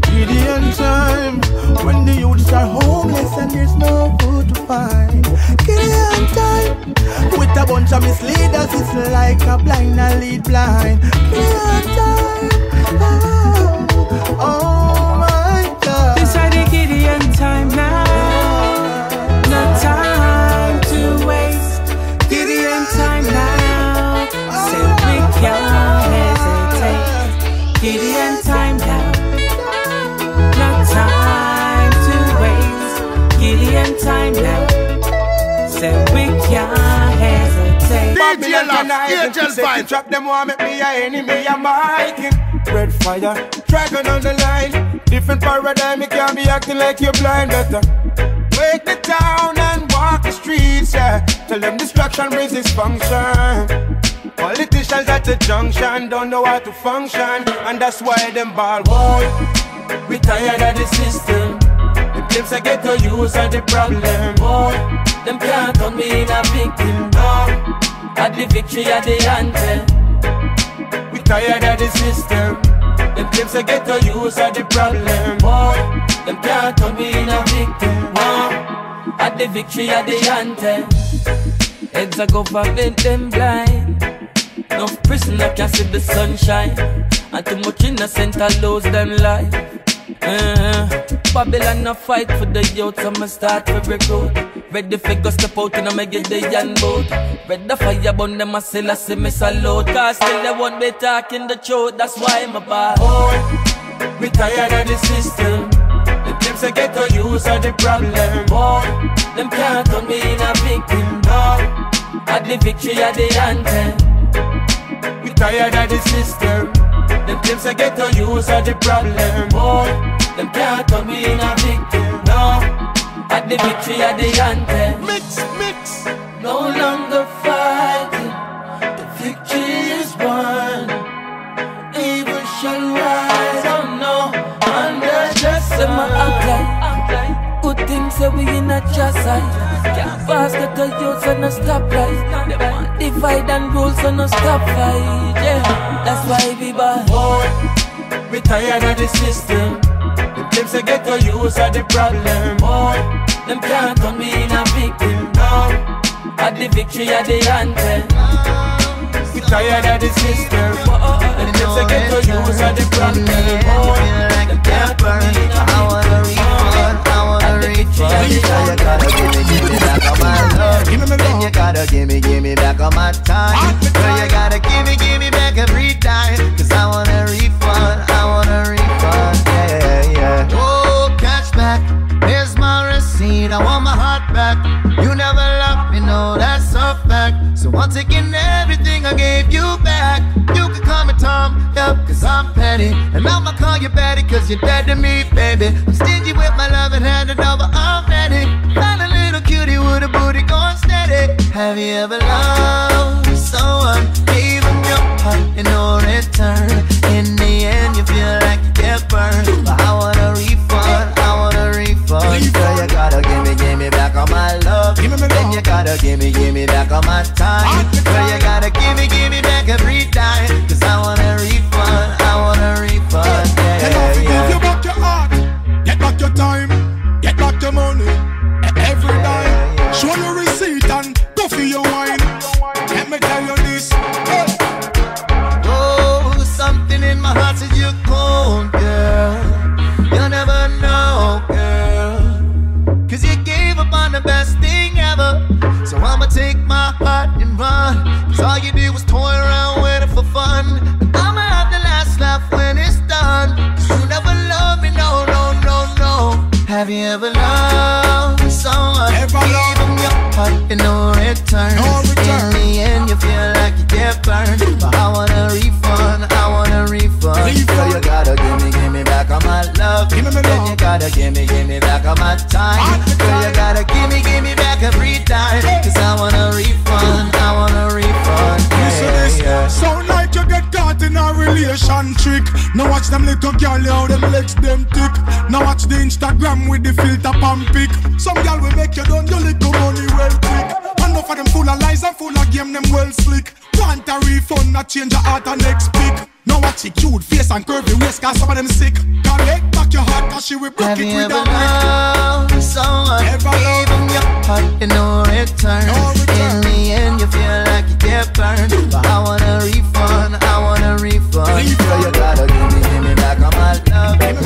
Gideon time, when the youths are homeless and there's no food to find. Gideon time, with a bunch of misleaders, it's like a blind I lead blind. Gideon time, oh, oh my God. This is the Gideon time now. No time to waste. Gideon time now. So we can. Gideon time now, no time to waste. Gideon time now, so we can't hesitate. D J Lass, Angel Vibes. Trap them want make me a enemy, I'm hiking. Red fire, dragon on the line. Different paradigm, you can't be acting like you're blind. Better wake the town and walk the streets, yeah. Tell them distraction brings dysfunction. Politicians at the junction don't know how to function, and that's why them ball boy. We tired of the system. The claims I get to use are the problem. Boy, them can't turn me in a victim. Boy, at the victory at the anthem. We tired of the system. The claims I get to use are the problem. Boy, them can't turn me in a victim. Boy, at the victory at the anthem. Heads are government them blind. Enough prisoner can see the sunshine, and too much innocent I lose them life. uh, Babylon a fight for the youth, so me start for recruit. Ready for go step out and I make it the young boat. Red the fire burn them a still I see me salute. Cause still they won't be talking the truth, that's why I'm a bad boy. We tired of the system. The claims I get to use are the problem. Boy, them can't turn me in a victim. Boy, at the victory at the anthem. We tired of the system. Them claims I get to use are the problem. Boy, them can't turn me in a victim. No, at the victory at the anthem. Mix, mix. No longer fighting. The victory is won. Evil shall rise. Oh no, under just in my outline. say we in a chassis. Can't pass the coyotes on a stoplight. They want divide and rules on a stop fight. Yeah, that's why we bad. Boy, we tired of the system. The claims to get to use are the problem. Boy, them can't turn me in a victim. Now, at the victory at the anthem. We tired of the system. The claims to get to use are the problem. Boy, them can't turn me in a victim. You gotta give me, give me back all my love. Then you gotta give me, give me back all my time. So you gotta give me, give me back every time. Cause I wanna refund, I wanna refund, yeah, yeah. Oh, cash back, here's my receipt, I want my heart back. You never love me, no, that's a fact. So I'm taking everything I gave you back. You can call me Tom, yep, cause I'm petty. And I'ma call you Betty, cause you're dead to me, baby. I'm stingy with my love and hand it over already. Find a little cutie with a booty going steady. Have you ever loved someone, gave them your heart in no return? In the end you feel like you get burned. But I wanna refund, I wanna refund. Girl, you gotta give me, give me back all my love. Then you gotta give me, give me back all my time. Girl, you gotta give me, give me back every time. Cause I wanna refund, I wanna refund, yeah, yeah, yeah. Give back your heart, get back your time, get back your money, every dime. Show your receipt and go for your wine. Let me tell you this, hey. Oh, something in my heart says you're cold, girl. You'll never know, girl. Cause you gave up on the best thing ever. So I'ma take my heart and run. Cause all you did was toy around with it for fun. And I'ma have the last laugh when it's done. Cause you never loved me, no, no, no, no. Have you ever loved someone? Ever love them your heart in no return. No return. In the end, you feel like you get burned. But I wanna refund, I wanna refund. Girl, you gotta give me, give me back all my love. Give me my love. Then you gotta give me, give me back all my time. Girl, you gotta give me, give me back every time. Cause I wanna refund, I wanna refund. Listen yeah, this, yeah. Sound like you get caught in a relation trick. Now watch them little girl, how them legs them tick. Now watch the Instagram with the filter pump pick. Some girl will make you done your little money well quick. Enough of them full of lies and full of game, them well slick. Want a refund, not change your heart and next pick. Now watch it cute face and curvy waist, cause some of them sick. Can't make back your heart, cause she will block it with a brick. Have you ever loved someone, gave them your heart in no return? In the end you feel like you get burned. But I wanna refund, I wanna refund. So you gotta give me, give me back all my love. You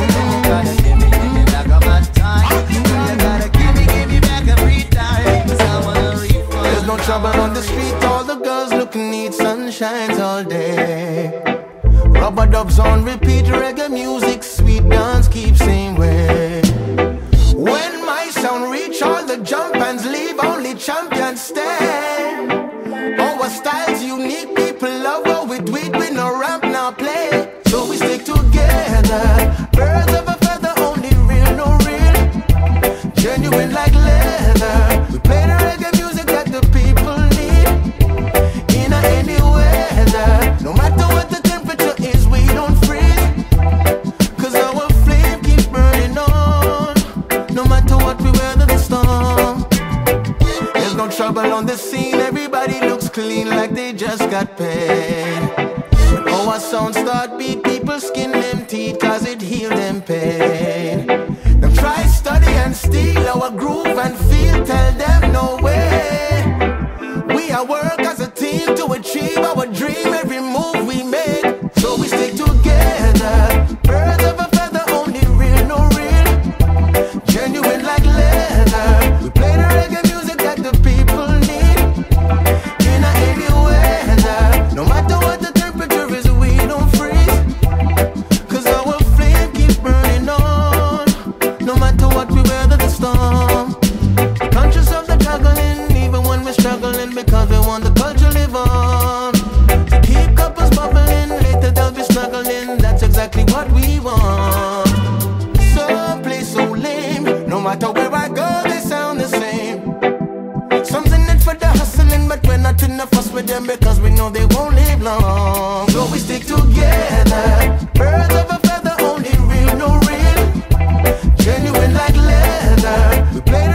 gotta give me, give me back all my time. You gotta give me, give me back every time. Cause I wanna refund. There's no trouble on the street, all the girls looking need sunshines all day. Rubber dubs on repeat, reggae music, sweet dance keep same way. When my sound reach, all the jump hands leave, only champions stay. Our style's unique, people love what we do it, we no ramp, no play. So we stick together, birds of a feather, only real, no real. Genuine like leather, we play the reggae music that the people need. In a any weather, no matter what the trouble on the scene, everybody looks clean like they just got paid. Oh, our sound start beat, people skin them teeth cause it heal them pain. Them try study and steal our groove and feel, tell them no way. We are work as a team to achieve our dream, every move we make. So we stick together, birds of a feather, only real, no real. Genuine like leather, we play the reggae music that the no matter what the temperature is, we don't freeze. Cause our flame keeps burning on. No matter what, we weather the storm. Conscious of the juggling, even when we're struggling, because we want the culture to live on. To keep couples bubbling, later they'll be snuggling. That's exactly what we want. Some play so lame, no matter where I go, they sound the same. Something in for the hustling, but we're not in the fuss with them because we know they won't live long. So we stick together, birds of a feather, only real, no real. Genuine like leather, we play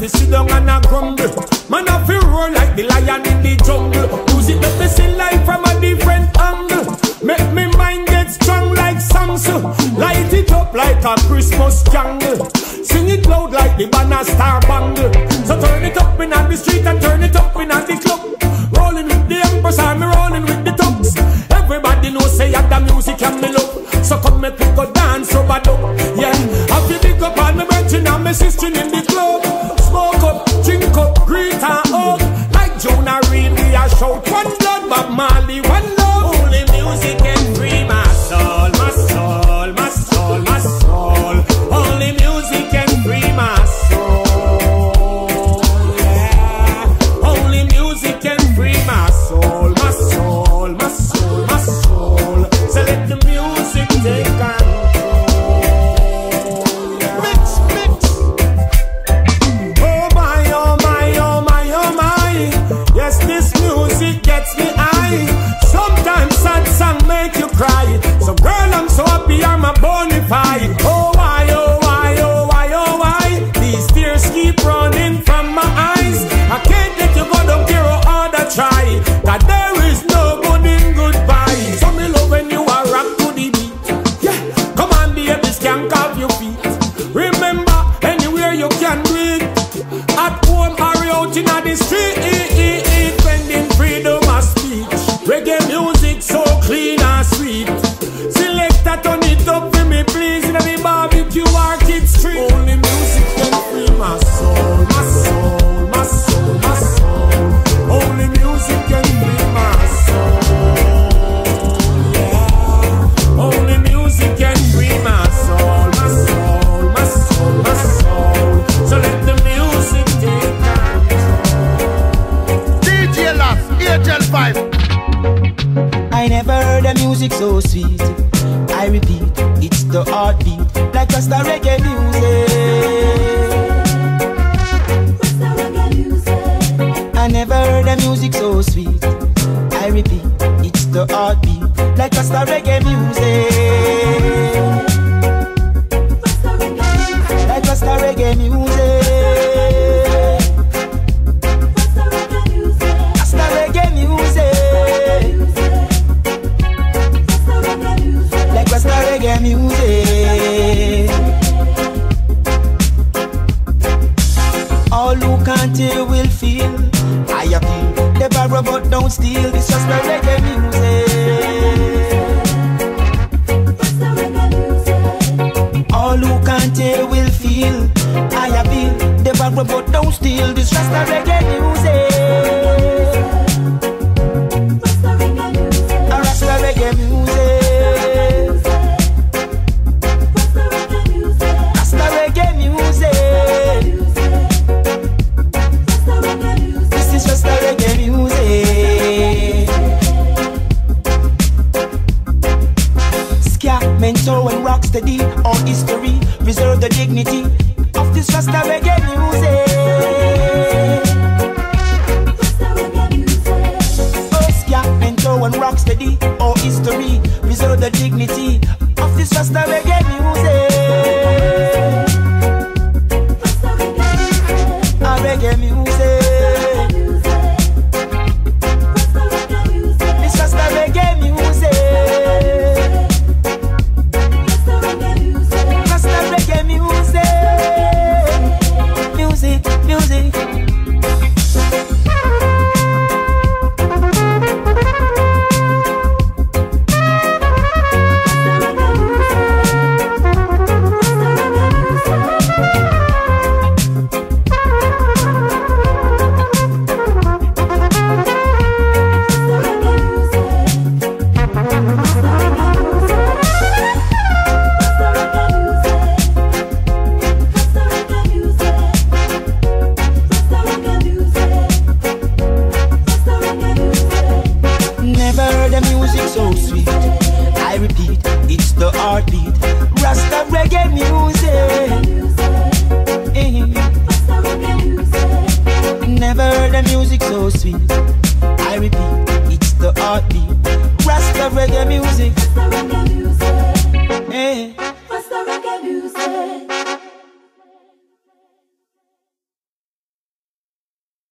fi sit down and a grumble. Man a fi roar like the lion in the jungle. Who's it that fi see life from a different angle? Make me mind get strong like Samson. Light it up like a Christmas candle. Sing it loud like the banner star bangle. So turn it up in on the street and turn it up in on the club. Rolling with the empress and me rolling with the tucks. Everybody knows say that the music and me love. So come make me go dance rubber duck. Yeah, I feel big up on my brethren and my sister in the club. Smoke up, drink up, greet and hug. Like Jonah Reed we are shout one blood, Bob Marley one love. Holy music can free my soul, my soul, my soul, my soul. Holy music can free my soul, yeah. Holy music can free my soul, my soul, my soul, my soul. So let the music take control. So girl, I'm so happy I'm a bonafide. Oh why, oh why, oh why, oh why? These tears keep running from my eyes. I can't let you go, don't care how hard I try. That there is no good in goodbye. So me love when you are rock to the beat. Yeah, come on baby, skank off your feet. Remember, anywhere you can do it. At home or out in the street. Defending freedom of speech. Reggae music so clean and sweet. Select that, turn it up for me please. In the barbecue arcade street. Only music can free my soul, my soul, my soul, my soul. Only music can free my soul, yeah. Only music can free my soul, my soul, my soul, my soul. So let the music take control. D J Lass, Angel Vibes. I never heard a music so sweet. I repeat, it's the heartbeat, like Rasta reggae music. Rasta reggae music. I never heard a music so sweet. I repeat, it's the heartbeat, like Rasta reggae music. Rasta reggae music. Like Rasta reggae music. Rasta reggae music. Rasta reggae music. Like Rasta reggae music. All who can't hear will feel. I appeal, they borrow but don't steal. This Rasta reggae music. All who can't hear will feel. I appeal, they borrow but don't steal. This Rasta reggae music. Rasta reggae music. Rasta reggae music. Mentor and rock steady on history. Reserve the dignity of this Rasta reggae music. First, yeah, mentor and rock steady on history. Reserve the dignity of this Rasta reggae music. A reggae music. Never heard a music so sweet.